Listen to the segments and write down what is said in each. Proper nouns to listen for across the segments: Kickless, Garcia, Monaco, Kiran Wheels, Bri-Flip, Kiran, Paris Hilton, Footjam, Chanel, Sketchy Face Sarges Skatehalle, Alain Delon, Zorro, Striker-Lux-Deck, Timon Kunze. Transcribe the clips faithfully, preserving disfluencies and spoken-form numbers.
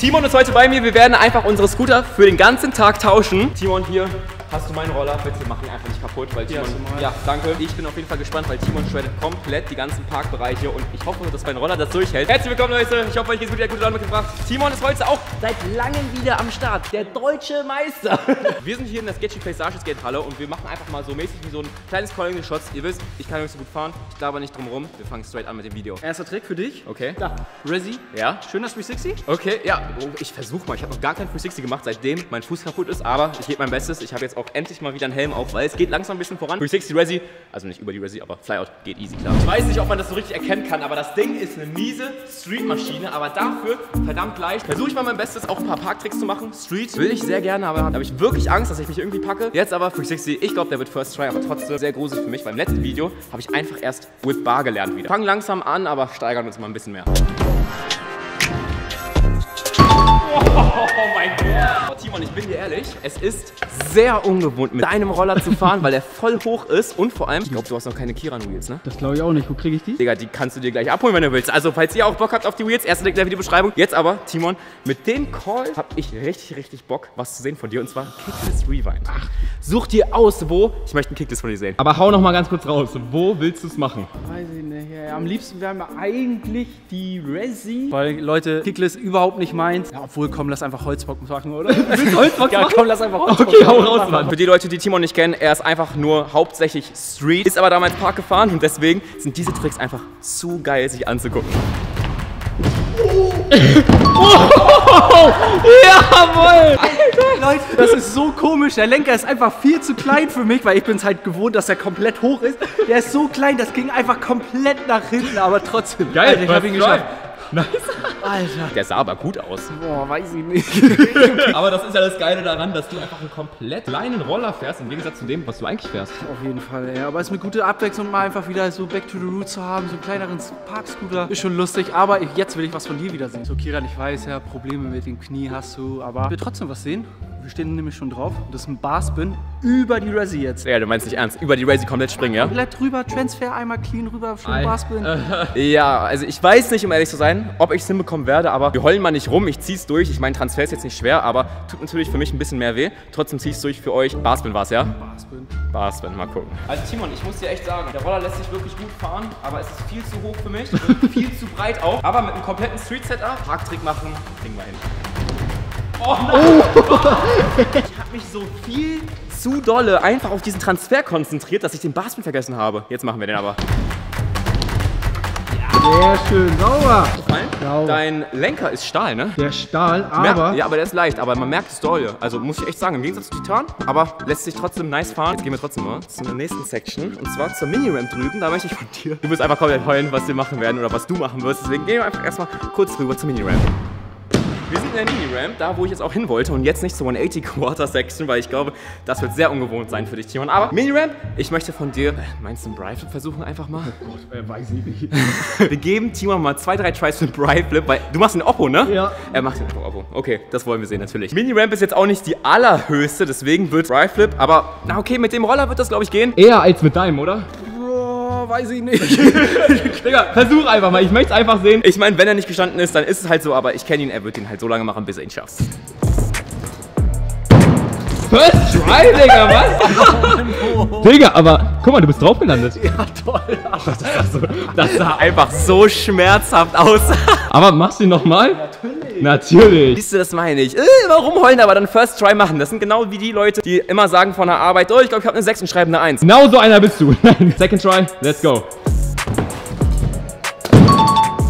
Timon ist heute bei mir. Wir werden einfach unsere Scooter für den ganzen Tag tauschen. Timon, hier hast du meinen Roller. Bitte mach ihn einfach nicht kaputt, weil Timon... Ja, ja, danke. Ich bin auf jeden Fall gespannt, weil Timon shreddet komplett die ganzen Parkbereiche und ich hoffe, dass mein Roller das durchhält. Herzlich willkommen, Leute. Ich hoffe, euch geht's gut. Ihr habt gute Laune mitgebracht. Timon ist heute auch seit langem wieder am Start. Der deutsche Meister. Wir sind hier in der Sketchy Face Sarges Skatehalle und wir machen einfach mal so mäßig wie so ein kleines Calling the Shots. Ihr wisst, ich kann nicht so gut fahren. Ich glaube nicht drum rum. Wir fangen straight an mit dem Video. Erster Trick für dich. Okay. Da. Rizzy. Ja. Schöner dreihundertsechzig. Okay, ja. Oh, ich versuche mal, ich habe noch gar keinen dreihundertsechzig gemacht, seitdem mein Fuß kaputt ist, aber ich gebe mein Bestes. Ich habe jetzt auch endlich mal wieder einen Helm auf, weil es geht langsam ein bisschen voran. dreihundertsechzig Resi, also nicht über die Resi, aber Flyout geht easy, klar. Ich weiß nicht, ob man das so richtig erkennen kann, aber das Ding ist eine miese Street-Maschine, aber dafür verdammt leicht. Versuche ich mal mein Bestes, auch ein paar Parktricks zu machen. Street will ich sehr gerne, aber habe ich wirklich Angst, dass ich mich irgendwie packe. Jetzt aber dreihundertsechzig, ich glaube, der wird First Try, aber trotzdem sehr gruselig für mich. Beim letzten Video habe ich einfach erst Whip Bar gelernt wieder. Fangen langsam an, aber steigern uns mal ein bisschen mehr. Oh mein Gott. Oh, Timon, ich bin dir ehrlich, es ist sehr ungewohnt, mit deinem Roller zu fahren, weil der voll hoch ist und vor allem, ich glaube, du hast noch keine Kiran Wheels, ne? Das glaube ich auch nicht. Wo kriege ich die? Digga, die kannst du dir gleich abholen, wenn du willst. Also, falls ihr auch Bock habt auf die Wheels, erster Link in der Videobeschreibung. Jetzt aber, Timon, mit dem Call habe ich richtig, richtig Bock, was zu sehen von dir, und zwar Kickless Rewind. Ach, such dir aus, wo. Ich möchte einen Kickless von dir sehen. Aber hau noch mal ganz kurz raus. Wo willst du es machen? Weiß ich nicht. Ja, am liebsten wären wir eigentlich die Resi. Weil, Leute, Kickless überhaupt nicht meins. Ja, obwohl, komm, lass einfach Holzbock machen, oder? Willst du Holzbock machen? Ja, komm, lass einfach Holzbock machen. Okay, hau raus, Mann. Für die Leute, die Timon nicht kennen, er ist einfach nur hauptsächlich Street, ist aber damals Park gefahren und deswegen sind diese Tricks einfach zu geil, sich anzugucken. Oh. Oh. Jawohl! Alter, Leute, das ist so komisch. Der Lenker ist einfach viel zu klein für mich, weil ich bin es halt gewohnt, dass er komplett hoch ist. Der ist so klein, das ging einfach komplett nach hinten, aber trotzdem. Geil, Alter, ich hab ihn geschafft. Nice. Alter. Der sah aber gut aus. Boah, weiß ich nicht. Aber das ist ja das Geile daran, dass du einfach einen komplett kleinen Roller fährst, im Gegensatz zu dem, was du eigentlich fährst. Auf jeden Fall, ja. Aber es ist eine gute Abwechslung, mal einfach wieder so back to the roots zu haben, so einen kleineren Parkscooter. Ist schon lustig, aber jetzt will ich was von dir wieder sehen. So, Kiran, ich weiß ja, Probleme mit dem Knie hast du, aber ich will trotzdem was sehen. Wir stehen nämlich schon drauf. Das ist ein Barspin über die Resi jetzt. Ja, du meinst nicht ernst. Über die Resi komplett springen, ja? Komplett drüber, Transfer, einmal clean rüber, schon Barspin. Ja, also ich weiß nicht, um ehrlich zu sein, ob ich es hinbekommen werde, aber wir heulen mal nicht rum. Ich zieh's durch. Ich meine, Transfer ist jetzt nicht schwer, aber tut natürlich für mich ein bisschen mehr weh. Trotzdem zieh's durch für euch. Barspin war's, ja? Barspin. Barspin, mal gucken. Also Timon, ich muss dir echt sagen, der Roller lässt sich wirklich gut fahren, aber es ist viel zu hoch für mich und viel zu breit auch. Aber mit einem kompletten Street-Setup, Parktrick machen, kriegen wir hin. Oh nein! Oh. Ich habe mich so viel zu dolle einfach auf diesen Transfer konzentriert, dass ich den Barspin vergessen habe. Jetzt machen wir den aber. Sehr schön, sauber. sauber. Dein Lenker ist Stahl, ne? Der Stahl, aber... Ja, aber der ist leicht, aber man merkt es doll. Also muss ich echt sagen, im Gegensatz zu Titan, aber lässt sich trotzdem nice fahren. Jetzt gehen wir trotzdem mal zu der nächsten Section, und zwar zur Mini-Ramp drüben. Da möchte ich von dir... Du wirst einfach komplett heulen, was wir machen werden oder was du machen wirst. Deswegen gehen wir einfach erstmal kurz rüber zur Mini-Ramp. Wir sind in der Mini-Ramp, da wo ich jetzt auch hin wollte, und jetzt nicht zur hundertachtzig-Quarter-Section, weil ich glaube, das wird sehr ungewohnt sein für dich, Timon. Aber Mini-Ramp, ich möchte von dir, äh, meinst du einen Bri-Flip versuchen einfach mal? Oh Gott, äh, weiß ich nicht. Wir geben Timon mal zwei, drei Tries für einen Bri-Flip, weil du machst den Oppo, ne? Ja. Er macht den Oppo, okay, das wollen wir sehen, natürlich. Mini-Ramp ist jetzt auch nicht die allerhöchste, deswegen wird Bri-Flip, aber na okay, mit dem Roller wird das, glaube ich, gehen. Eher als mit deinem, oder? Weiß ich nicht. Digga, versuch einfach mal. Ich möchte es einfach sehen. Ich meine, wenn er nicht gestanden ist, dann ist es halt so. Aber ich kenne ihn. Er wird ihn halt so lange machen, bis er ihn schafft. First try, Digga, was? Digga, aber guck mal, du bist drauf gelandet. Ja, toll. Ach, das, sah so, das sah einfach so schmerzhaft aus. Aber machst du ihn nochmal? Natürlich. Natürlich. Siehst du, das meine ich. Äh, warum heulen, aber dann First Try machen? Das sind genau wie die Leute, die immer sagen von der Arbeit, oh, ich glaube, ich habe eine sechs und schreiben eine eins. Genau so einer bist du. Second Try, let's go.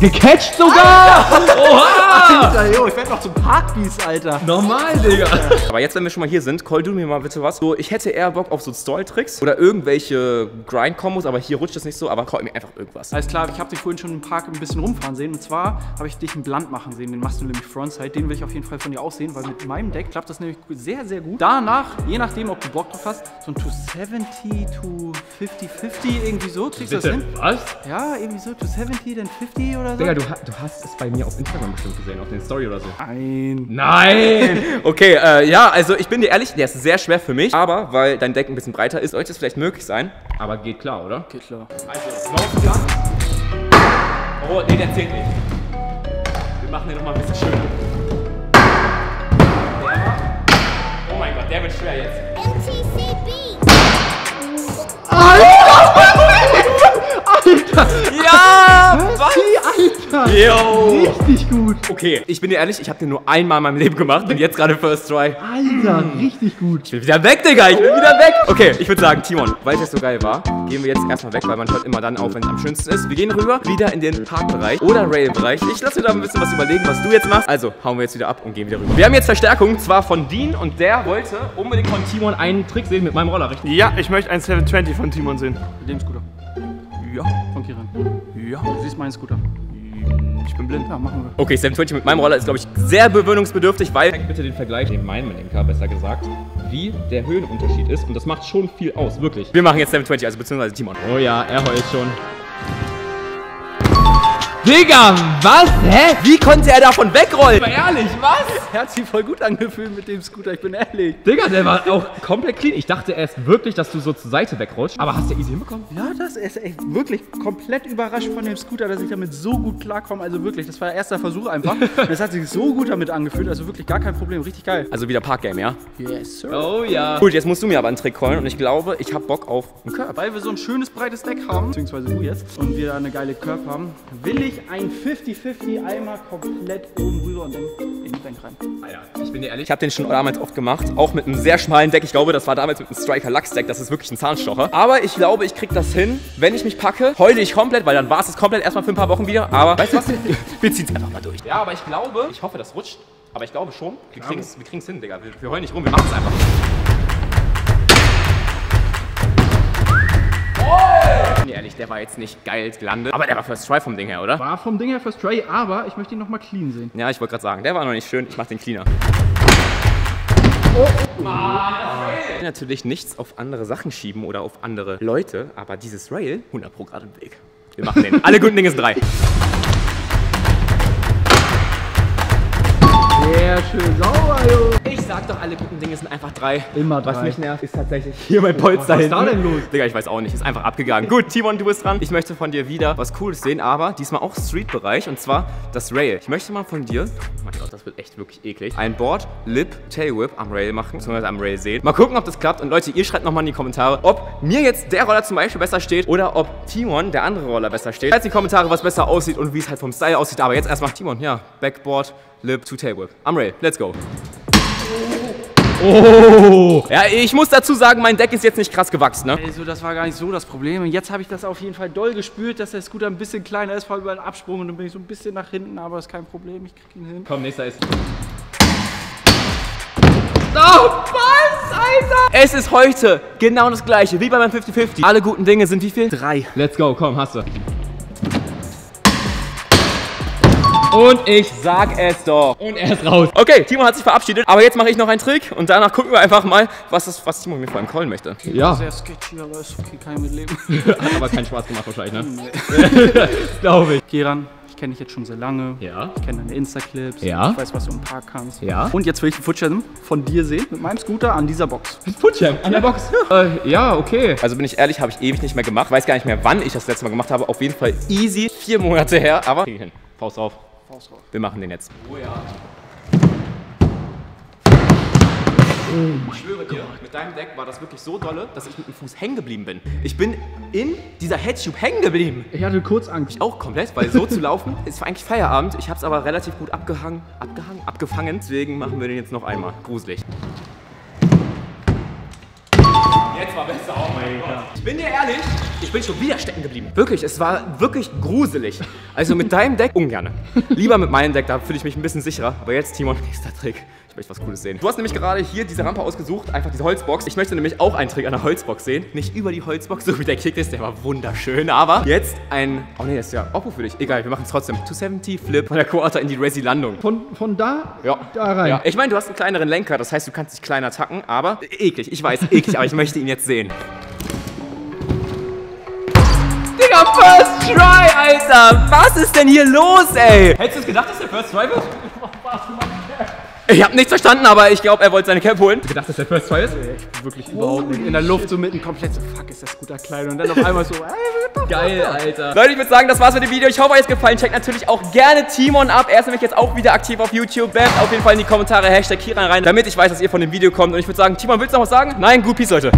Gecatcht sogar! Alter. Oha! Alter, yo, ich werde noch zum Parkbeast, Alter. Normal, Digga. Aber jetzt, wenn wir schon mal hier sind, call du mir mal bitte was. So, ich hätte eher Bock auf so Stall-Tricks oder irgendwelche Grind-Kombos, aber hier rutscht das nicht so, aber call mir einfach irgendwas. Alles klar, ich habe dich vorhin schon im Park ein bisschen rumfahren sehen, und zwar habe ich dich einen Blunt machen sehen, den machst du nämlich Frontside, den will ich auf jeden Fall von dir aussehen, weil mit meinem Deck klappt das nämlich sehr, sehr gut. Danach, je nachdem, ob du Bock drauf hast, so ein zweihundertsiebzig to fünfzig fünfzig irgendwie so, kriegst du das hin? Was? Ja, irgendwie so, zweihundertsiebzig, dann fünfzig oder so. Digga, du, du hast es bei mir auf Instagram bestimmt gesehen, auf den Story oder so. Nein. Nein! Okay, äh, ja, also ich bin dir ehrlich, der ist sehr schwer für mich, aber weil dein Deck ein bisschen breiter ist, sollte es vielleicht möglich sein. Aber geht klar, oder? Geht klar. Also, lauf klar. Oh, nee, der zählt nicht. Wir machen den nochmal ein bisschen schöner. Yo. Richtig gut. Okay, ich bin dir ehrlich, ich habe den nur einmal in meinem Leben gemacht und jetzt gerade First Try. Alter, hm. richtig gut. Ich bin wieder weg, Digga, ich bin wieder weg. Okay, ich würde sagen, Timon, weil es jetzt so geil war, gehen wir jetzt erstmal weg, weil man hört immer dann auf, wenn es am schönsten ist. Wir gehen rüber, wieder in den Parkbereich oder Railbereich. Ich lasse mir da ein bisschen was überlegen, was du jetzt machst. Also, hauen wir jetzt wieder ab und gehen wieder rüber. Wir haben jetzt Verstärkung, zwar von Dean, und der wollte unbedingt von Timon einen Trick sehen mit meinem Roller, richtig? Ja, ich möchte einen sieben zwanzig von Timon sehen. Mit dem Scooter. Ja. Von Kiran. Ja. Du siehst meinen Scooter. Ich bin blind. Ja, machen wir. Okay, sieben zwanzig mit meinem Roller ist, glaube ich, sehr bewöhnungsbedürftig, weil... Zeig bitte den Vergleich, den mein mit dem K, besser gesagt, wie der Höhenunterschied ist. Und das macht schon viel aus, wirklich. Wir machen jetzt sieben zwanzig, also beziehungsweise Timon. Oh ja, er heult schon. Digga, was? Hä? Wie konnte er davon wegrollen? Mal ehrlich, was? Er hat sich voll gut angefühlt mit dem Scooter, ich bin ehrlich. Digga, der war auch komplett clean. Ich dachte erst wirklich, dass du so zur Seite wegrutschst. Aber hast du easy hinbekommen? Ja, das ist echt wirklich komplett überrascht von dem Scooter, dass ich damit so gut klarkomme. Also wirklich, das war der erste Versuch einfach. Und das hat sich so gut damit angefühlt. Also wirklich gar kein Problem, richtig geil. Also wieder Parkgame, ja? Yes, sir. Oh ja. Gut, jetzt musst du mir aber einen Trick callen und ich glaube, ich habe Bock auf einen Curb. Weil wir so ein schönes, breites Deck haben, beziehungsweise du jetzt, und wir eine geile Curb haben, will ich ein fünfzig fünfzig einmal komplett oben rüber und dann in den Bank rein. Alter, ich bin dir ehrlich, ich habe den schon damals oft gemacht, auch mit einem sehr schmalen Deck. Ich glaube, das war damals mit einem Striker-Lux-Deck, das ist wirklich ein Zahnstocher. Aber ich glaube, ich krieg das hin, wenn ich mich packe, heule ich komplett, weil dann war es das komplett erstmal für ein paar Wochen wieder. Aber weißt du was, wir ziehen es einfach mal durch. Ja, aber ich glaube, ich hoffe, das rutscht, aber ich glaube schon, wir kriegen es wir kriegen's hin, Digga. Wir, wir heulen nicht rum, wir machen es einfach. Ehrlich, der war jetzt nicht geil gelandet, aber der war First Try vom Ding her, oder? War vom Ding her First Try, aber ich möchte ihn nochmal clean sehen. Ja, ich wollte gerade sagen, der war noch nicht schön, ich mach den cleaner. Oh, Mann, das Rail. Natürlich nichts auf andere Sachen schieben oder auf andere Leute, aber dieses Rail, hundert Prozent gerade im Weg. Wir machen den. Alle guten Dinge sind drei. Sehr schön sauber, yo. Ich sag doch, alle guten Dinge sind einfach drei. Immer drei. Was mich nervt, ist tatsächlich hier mein Polster. Was ist da denn los? Digga, ich weiß auch nicht. Ist einfach abgegangen. Gut, Timon, du bist dran. Ich möchte von dir wieder was Cooles sehen, aber diesmal auch Street-Bereich und zwar das Rail. Ich möchte mal von dir, oh mein Gott, das wird echt wirklich eklig, ein Board-Lip-Tail-Whip am Rail machen, beziehungsweise am Rail sehen. Mal gucken, ob das klappt. Und Leute, ihr schreibt nochmal in die Kommentare, ob mir jetzt der Roller zum Beispiel besser steht oder ob Timon, der andere Roller, besser steht. Schreibt in die Kommentare, was besser aussieht und wie es halt vom Style aussieht. Aber jetzt erstmal Timon, ja, Backboard, Lip to Tail Whip. I'm ready, let's go. Oh! Ja, ich muss dazu sagen, mein Deck ist jetzt nicht krass gewachsen, ne? Also, das war gar nicht so das Problem. Und jetzt habe ich das auf jeden Fall doll gespürt, dass der Scooter ein bisschen kleiner ist, vor allem über den Absprung. Und dann bin ich so ein bisschen nach hinten, aber das ist kein Problem, ich krieg ihn hin. Komm, nächster ist... Oh, was, Alter? Es ist heute genau das gleiche, wie bei meinem fünfzig fünfzig. Alle guten Dinge sind wie viel? Drei. Let's go, komm, hast du. Und ich sag es doch. Und er ist raus. Okay, Timon hat sich verabschiedet. Aber jetzt mache ich noch einen Trick. Und danach gucken wir einfach mal, was, das, was Timon mir vor allem callen möchte. Ja. Sehr sketchy, aber ist okay, kein Mitleben. Hat aber keinen Spaß gemacht wahrscheinlich, ne? Nee. Glaube ich. Kiran, ich kenne dich jetzt schon sehr lange. Ja. Ich kenne deine Insta-Clips. Ja. Ich weiß, was du im Park kannst. Ja. Und jetzt will ich den Footjam von dir sehen, mit meinem Scooter an dieser Box. Footjam an der Box? Ja. Äh, ja, okay. Also bin ich ehrlich, habe ich ewig nicht mehr gemacht. Weiß gar nicht mehr, wann ich das letzte Mal gemacht habe. Auf jeden Fall easy, vier Monate her. Aber krieg ich hin. Faust auf. Wir machen den jetzt. Oh ja. Oh, ich schwöre dir, mit deinem Deck war das wirklich so dolle, dass ich mit dem Fuß hängen geblieben bin. Ich bin in dieser Headtube hängen geblieben. Ich hatte kurz Angst. Ich auch komplett, weil so zu laufen, ist eigentlich Feierabend. Ich habe es aber relativ gut abgehangen, abgehangen, abgefangen. Deswegen machen wir den jetzt noch einmal. Gruselig. Jetzt war besser, oh mein Gott. Ich bin dir ehrlich, ich bin schon wieder stecken geblieben. Wirklich, es war wirklich gruselig. Also mit deinem Deck ungerne. Lieber mit meinem Deck, da fühle ich mich ein bisschen sicherer. Aber jetzt, Timon, nächster Trick. Ich möchte was Cooles sehen. Du hast nämlich gerade hier diese Rampe ausgesucht, einfach diese Holzbox. Ich möchte nämlich auch einen Trick an der Holzbox sehen. Nicht über die Holzbox, so wie der Kick ist, der war wunderschön. Aber jetzt ein... Oh ne, das ist ja Oppo für dich. Egal, wir machen es trotzdem. zwei siebzig Flip von der Quarter in die Resi-Landung. Von, von da? Ja. Da rein. Ja. Ich meine, du hast einen kleineren Lenker, das heißt, du kannst dich kleiner tacken, aber eklig. Ich weiß, eklig, aber ich möchte ihn jetzt sehen. Digga, First Try, Alter! Was ist denn hier los, ey? Hättest du es gedacht, dass der First Try wird? Ich hab nichts verstanden, aber ich glaube, er wollte seine Cap holen. Hast du gedacht, dass der First Try ist? Nee, ich bin wirklich überhaupt nicht. In der Luft so mitten komplett so, fuck, ist das guter Kleid. Und dann auf einmal so, ey, geil, Alter. Leute, ich würde sagen, das war's mit dem Video. Ich hoffe, euch ist gefallen. Checkt natürlich auch gerne Timon ab. Er ist nämlich jetzt auch wieder aktiv auf YouTube. Bam, auf jeden Fall in die Kommentare Hashtag Kiran rein, damit ich weiß, dass ihr von dem Video kommt. Und ich würde sagen, Timon, willst du noch was sagen? Nein, gut, peace, Leute.